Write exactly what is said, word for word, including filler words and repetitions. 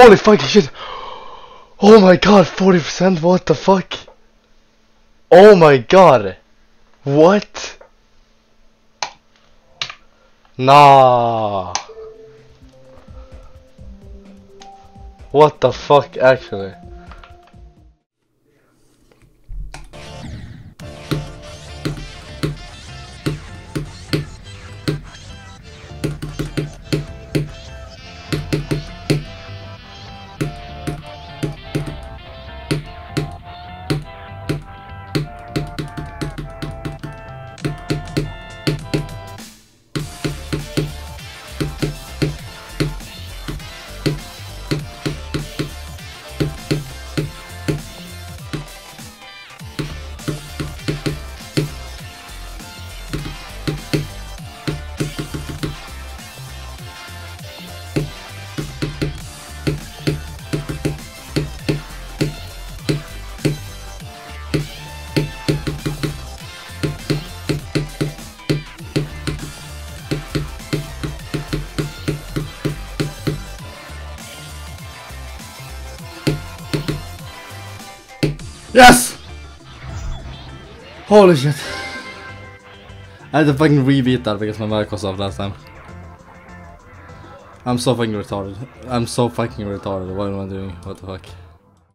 Holy fucking shit. Oh my god, forty percent, what the fuck? Oh my god. What? Nah. What the fuck, actually? Yes! Holy shit. I had to fucking rebeat that because my mic was off last time. I'm so fucking retarded. I'm so fucking retarded. What am I doing? What the fuck?